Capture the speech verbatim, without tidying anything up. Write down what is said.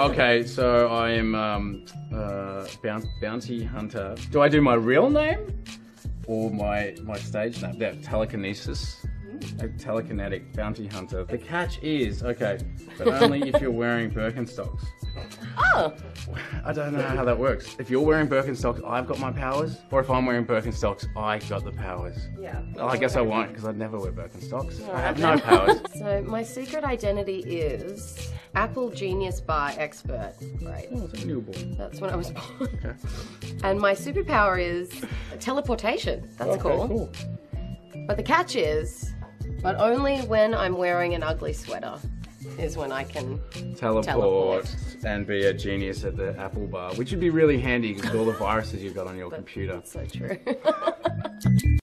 Okay, so I am um, uh, Bounty Hunter. Do I do my real name or my my stage name? That telekinesis, a telekinetic bounty hunter. The catch is okay, but only if you're wearing Birkenstocks. Oh. I don't know how that works. If you're wearing Birkenstocks, I've got my powers. Or if I'm wearing Birkenstocks, I got the powers. Yeah. Well, I guess I won't, because I'd never wear Birkenstocks. No, I have no powers. So my secret identity is Apple Genius Bar Expert. Right. Oh, that's a newborn. That's when I was born. Okay. And my superpower is teleportation. That's okay, cool. cool. But the catch is, but only when I'm wearing an ugly sweater is when I can teleport, teleport and be a genius at the Apple bar, which would be really handy because all the viruses you've got on your but computer. That's so true.